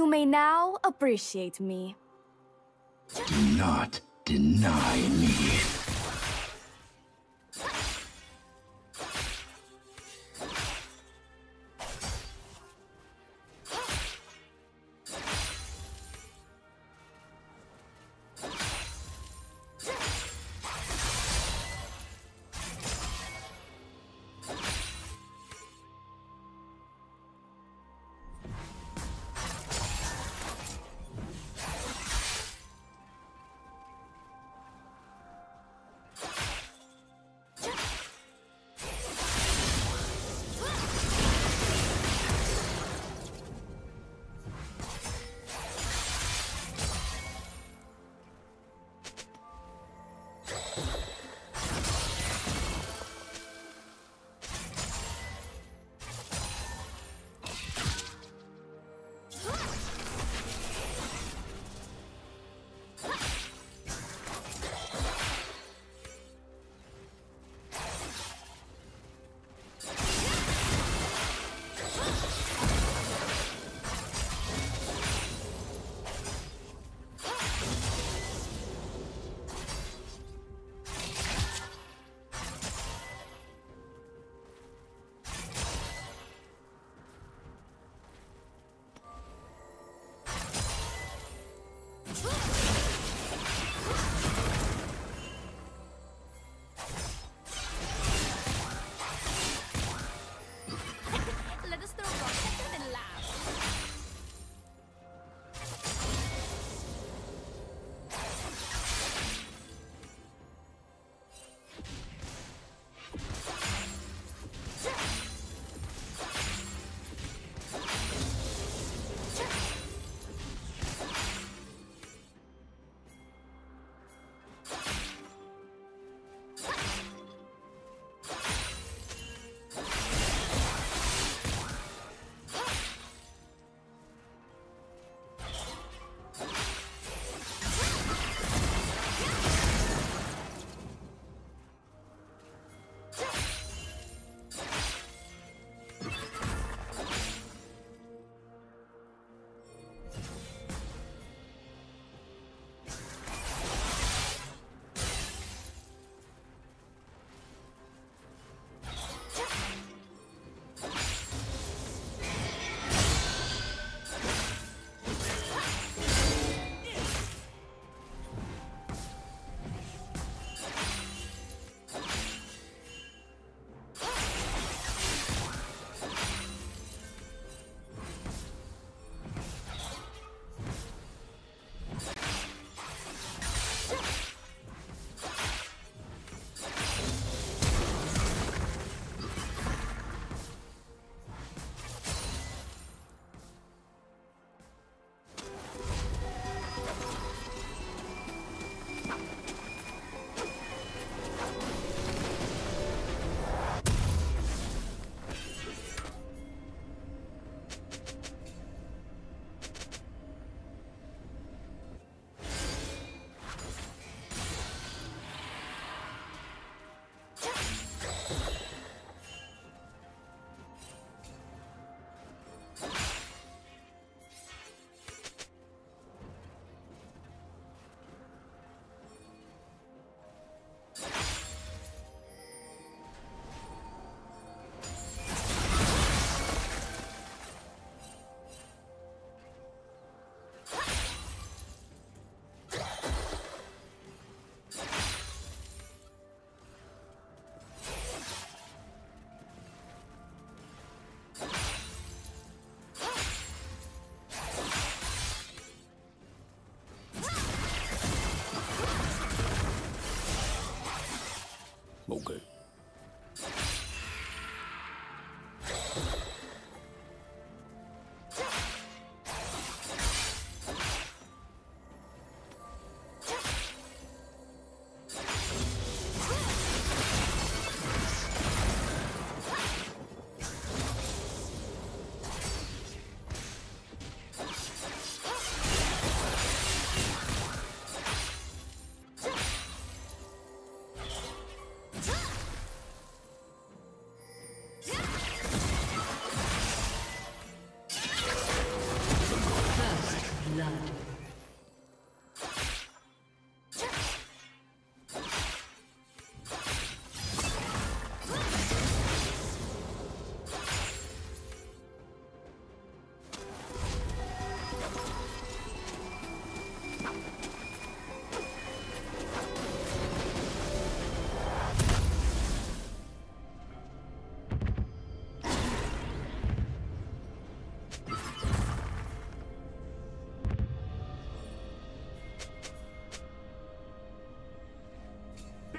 You may now appreciate me. Do not deny me.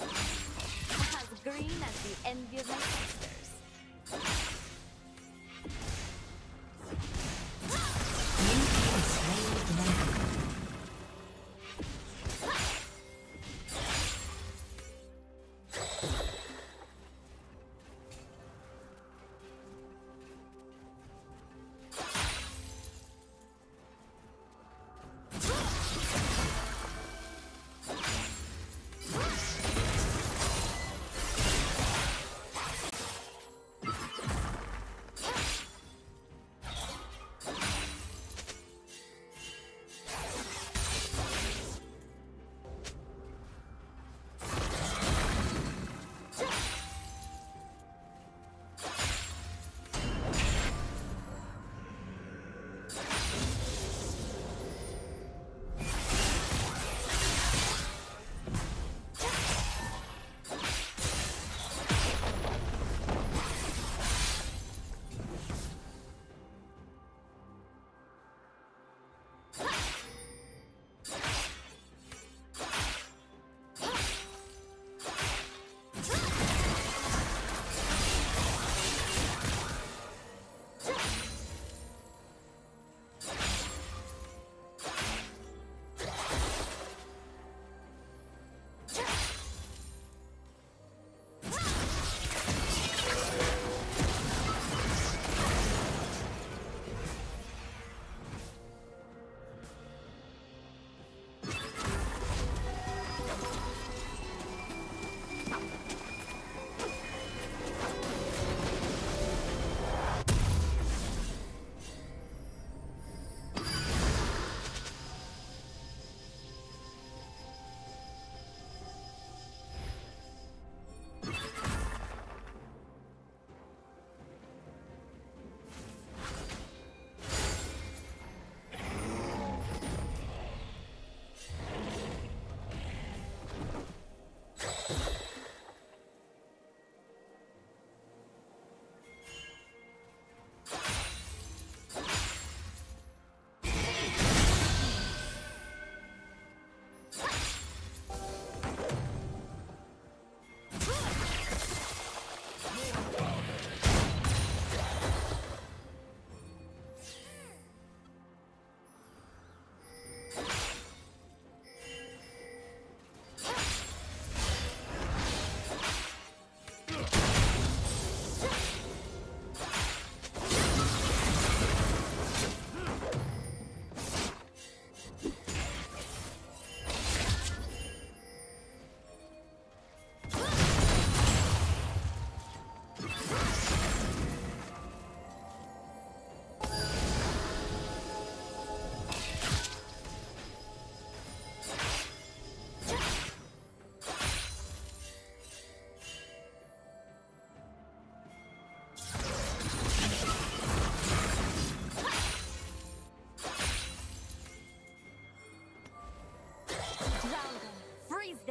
As green as the envy of my sisters. Blue team slain with magic.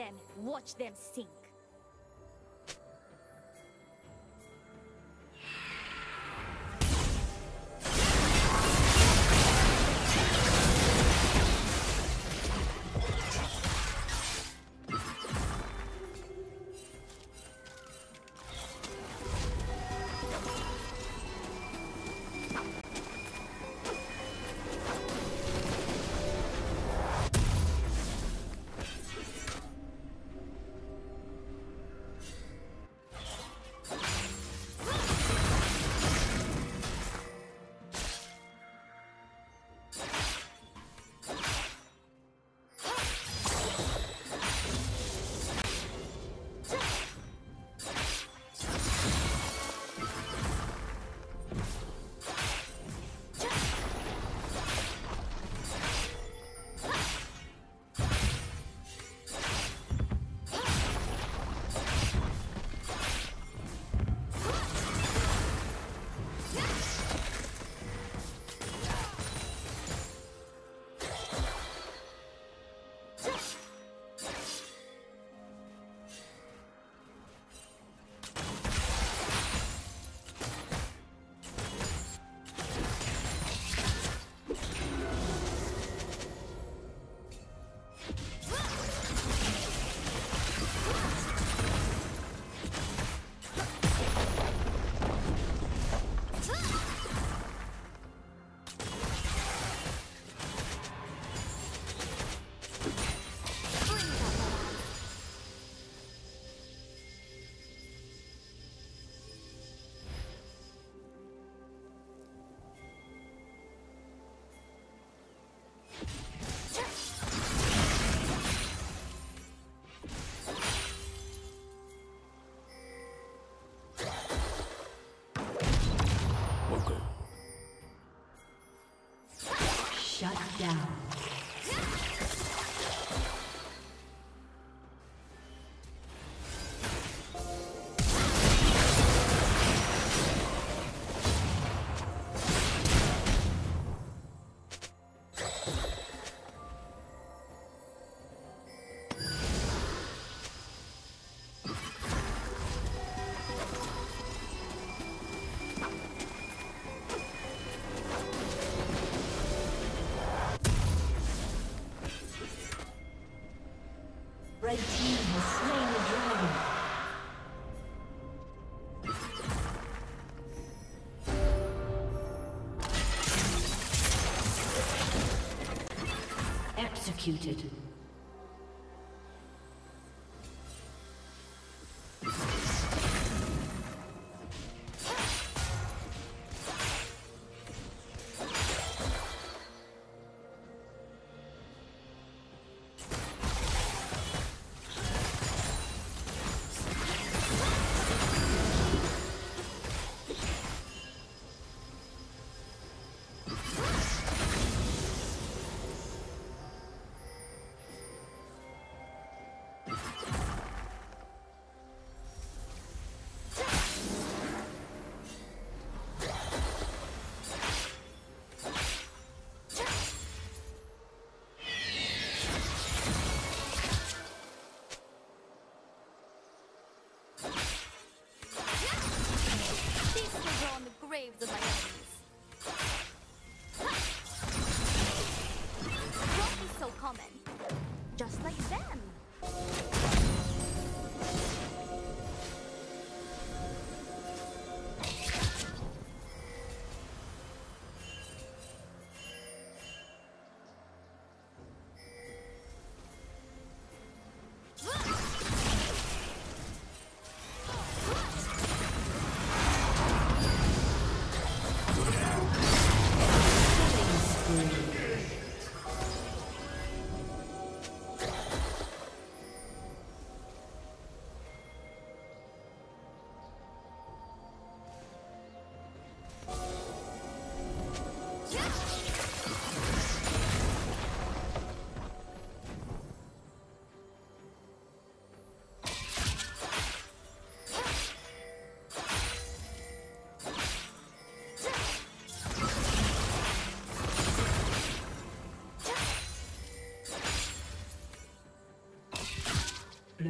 Them, watch them sink. Red team has slain the dragon. Executed.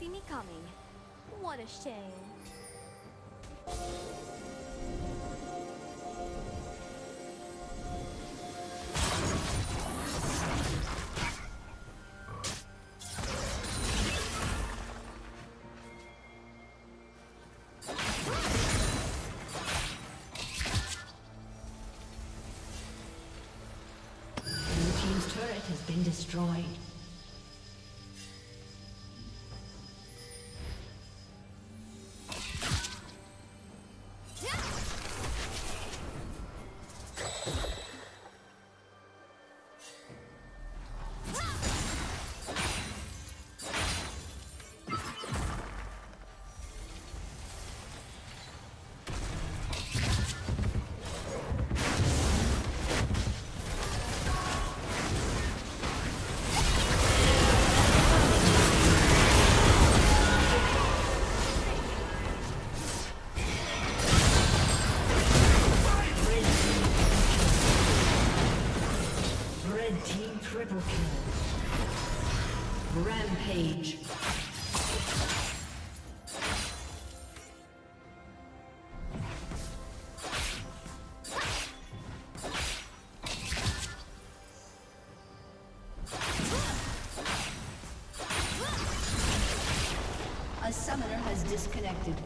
See me coming. What a shame. Rampage. A summoner has disconnected.